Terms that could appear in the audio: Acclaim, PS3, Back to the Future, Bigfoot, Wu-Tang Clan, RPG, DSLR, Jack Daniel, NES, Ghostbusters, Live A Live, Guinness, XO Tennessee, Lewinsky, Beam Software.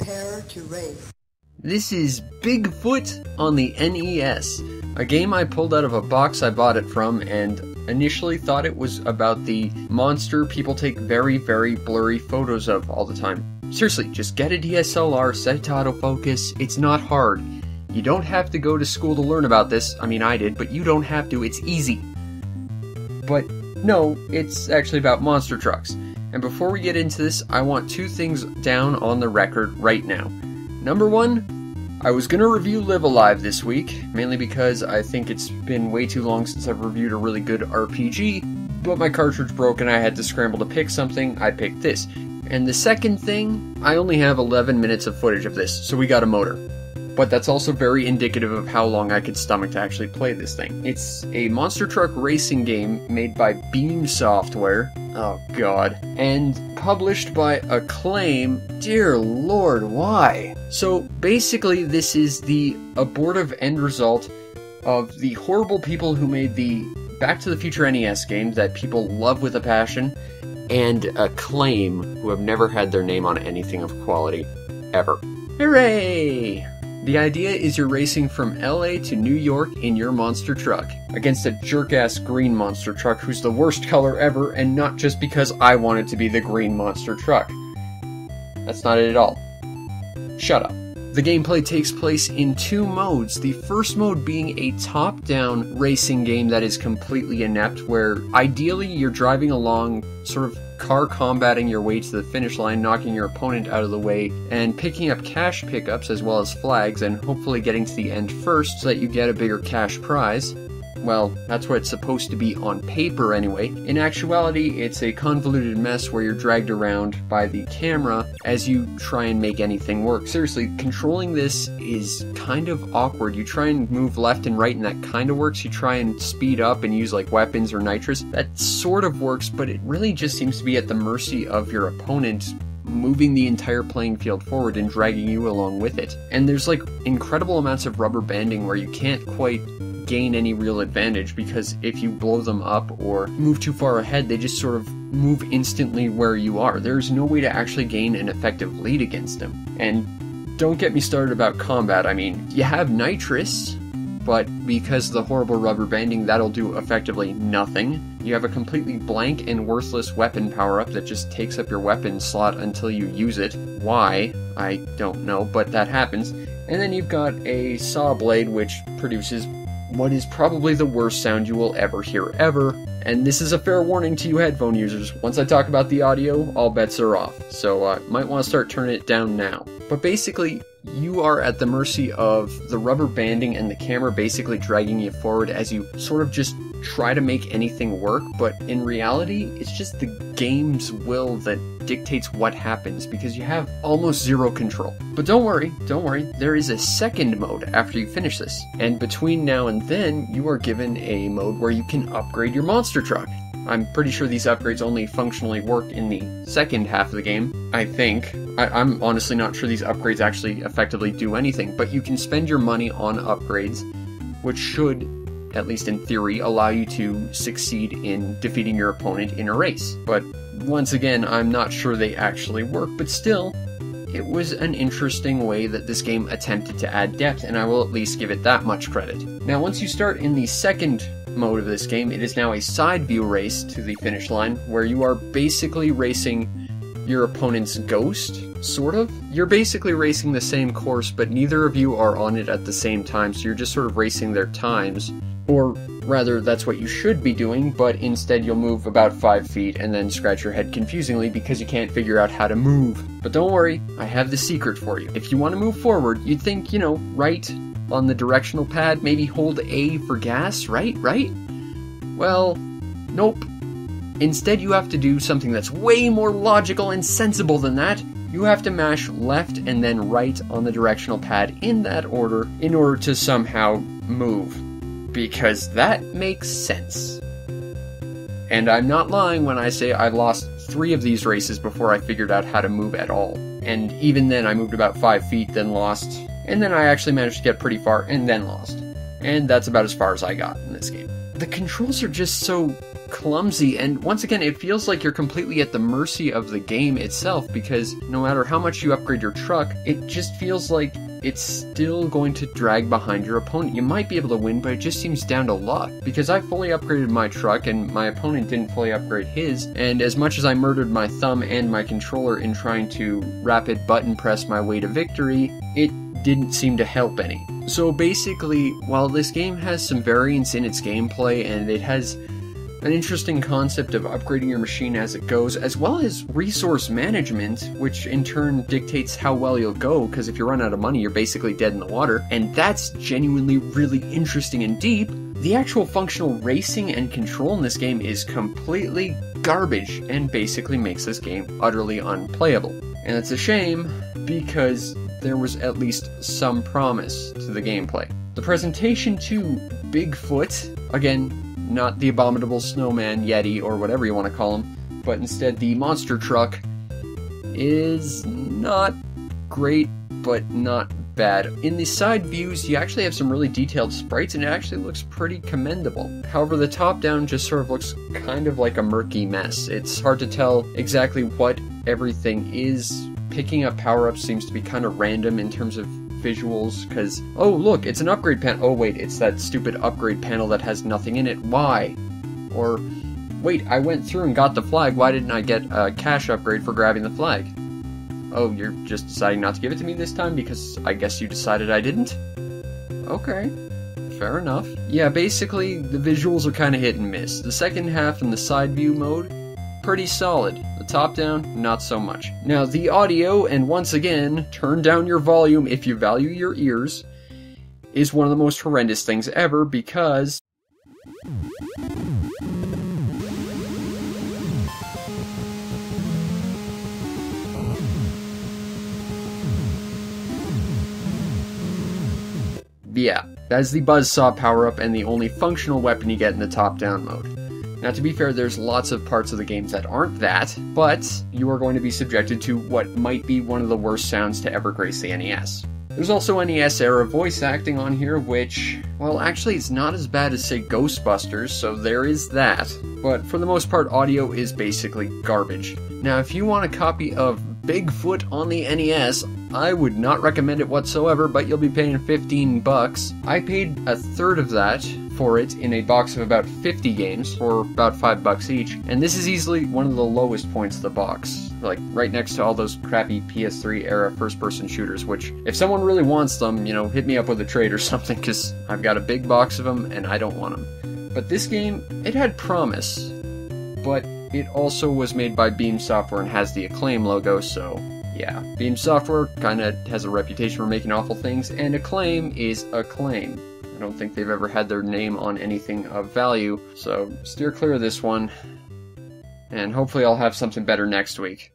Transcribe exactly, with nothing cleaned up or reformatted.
prepare to race. This is Bigfoot on the N E S, a game I pulled out of a box I bought it from and initially thought it was about the monster people take very, very blurry photos of all the time. Seriously, just get a D S L R, set it to autofocus, it's not hard. You don't have to go to school to learn about this, I mean I did, but you don't have to, it's easy. But no, it's actually about monster trucks. And before we get into this, I want two things down on the record right now. Number one, I was going to review Live A Live this week, mainly because I think it's been way too long since I've reviewed a really good R P G, but my cartridge broke and I had to scramble to pick something, I picked this. And the second thing, I only have eleven minutes of footage of this, so we got a motor. But that's also very indicative of how long I could stomach to actually play this thing. It's a monster truck racing game made by Beam Software, oh god, and published by Acclaim. Dear lord, why? So basically this is the abortive end result of the horrible people who made the Back to the Future N E S game that people love with a passion, and Acclaim, who have never had their name on anything of quality, ever. Hooray! The idea is you're racing from L A to New York in your monster truck, against a jerk-ass green monster truck who's the worst color ever, and not just because I wanted to be the green monster truck. That's not it at all. Shut up. The gameplay takes place in two modes, the first mode being a top-down racing game that is completely inept, where ideally you're driving along, sort of car combating your way to the finish line, knocking your opponent out of the way, and picking up cash pickups as well as flags, and hopefully getting to the end first so that you get a bigger cash prize. Well, that's what it's supposed to be on paper anyway. In actuality, it's a convoluted mess where you're dragged around by the camera as you try and make anything work. Seriously, controlling this is kind of awkward. You try and move left and right and that kind of works. You try and speed up and use like weapons or nitrous. That sort of works, but it really just seems to be at the mercy of your opponent moving the entire playing field forward and dragging you along with it. And there's like incredible amounts of rubber banding where you can't quite gain any real advantage, because if you blow them up or move too far ahead, they just sort of move instantly where you are. There's no way to actually gain an effective lead against them. And don't get me started about combat. I mean, you have nitrous, but because of the horrible rubber banding, that'll do effectively nothing. You have a completely blank and worthless weapon power-up that just takes up your weapon slot until you use it. Why? I don't know, but that happens. And then you've got a saw blade, which produces what is probably the worst sound you will ever hear ever, and this is a fair warning to you headphone users. Once I talk about the audio, all bets are off, so uh, might want to start turning it down now. But basically, you are at the mercy of the rubber banding and the camera basically dragging you forward as you sort of just try to make anything work, but in reality, it's just the game's will that dictates what happens, because you have almost zero control. But don't worry, don't worry, there is a second mode after you finish this, and between now and then, you are given a mode where you can upgrade your monster truck. I'm pretty sure these upgrades only functionally work in the second half of the game, I think. I I'm honestly not sure these upgrades actually effectively do anything, but you can spend your money on upgrades, which should, at least in theory, allow you to succeed in defeating your opponent in a race. But once again, I'm not sure they actually work, but still, it was an interesting way that this game attempted to add depth, and I will at least give it that much credit. Now, once you start in the second mode of this game, it is now a side view race to the finish line, where you are basically racing your opponent's ghost, sort of. You're basically racing the same course, but neither of you are on it at the same time, so you're just sort of racing their times. Or rather, that's what you should be doing, but instead you'll move about five feet and then scratch your head confusingly because you can't figure out how to move. But don't worry, I have the secret for you. If you want to move forward, you'd think, you know, right on the directional pad, maybe hold A for gas, right? Right? Well, nope. Instead, you have to do something that's way more logical and sensible than that. You have to mash left and then right on the directional pad in that order in order to somehow move. Because that makes sense. And I'm not lying when I say I lost three of these races before I figured out how to move at all. And even then I moved about five feet, then lost, and then I actually managed to get pretty far, and then lost. And that's about as far as I got in this game. The controls are just so clumsy, and once again, it feels like you're completely at the mercy of the game itself, because no matter how much you upgrade your truck, it just feels like it's still going to drag behind your opponent. You might be able to win, but it just seems down to luck, because I fully upgraded my truck and my opponent didn't fully upgrade his, and as much as I murdered my thumb and my controller in trying to rapid button press my way to victory, it didn't seem to help any. So basically, while this game has some variance in its gameplay and it has an interesting concept of upgrading your machine as it goes, as well as resource management, which in turn dictates how well you'll go, because if you run out of money, you're basically dead in the water, and that's genuinely really interesting and deep. The actual functional racing and control in this game is completely garbage and basically makes this game utterly unplayable. And it's a shame, because there was at least some promise to the gameplay. The presentation to Bigfoot, again, not the abominable snowman, yeti, or whatever you want to call him, but instead the monster truck, is not great, but not bad. In the side views, you actually have some really detailed sprites, and it actually looks pretty commendable. However, the top down just sort of looks kind of like a murky mess. It's hard to tell exactly what everything is. Picking up power-ups seems to be kind of random in terms of visuals, because, oh look, it's an upgrade panel, oh wait, it's that stupid upgrade panel that has nothing in it, why? Or, wait, I went through and got the flag, why didn't I get a cash upgrade for grabbing the flag? Oh, you're just deciding not to give it to me this time because I guess you decided I didn't? Okay, fair enough. Yeah, basically, the visuals are kind of hit and miss. The second half in the side view mode, pretty solid. The top down, not so much. Now the audio, and once again, turn down your volume if you value your ears, is one of the most horrendous things ever, because yeah, that's the buzzsaw power-up and the only functional weapon you get in the top down mode. Now, to be fair, there's lots of parts of the games that aren't that, but you are going to be subjected to what might be one of the worst sounds to ever grace the N E S. There's also N E S-era voice acting on here, which, well, actually it's not as bad as, say, Ghostbusters, so there is that. But for the most part, audio is basically garbage. Now, if you want a copy of Bigfoot on the N E S, I would not recommend it whatsoever, but you'll be paying fifteen bucks. I paid a third of that for it in a box of about fifty games for about five bucks each, and this is easily one of the lowest points of the box, like right next to all those crappy P S three era first person shooters, which if someone really wants them, you know, hit me up with a trade or something, because I've got a big box of them and I don't want them. But this game, it had promise, but it also was made by Beam Software and has the Acclaim logo, so yeah. Beam Software kinda has a reputation for making awful things, and Acclaim is Acclaim. I don't think they've ever had their name on anything of value, so steer clear of this one, and hopefully I'll have something better next week.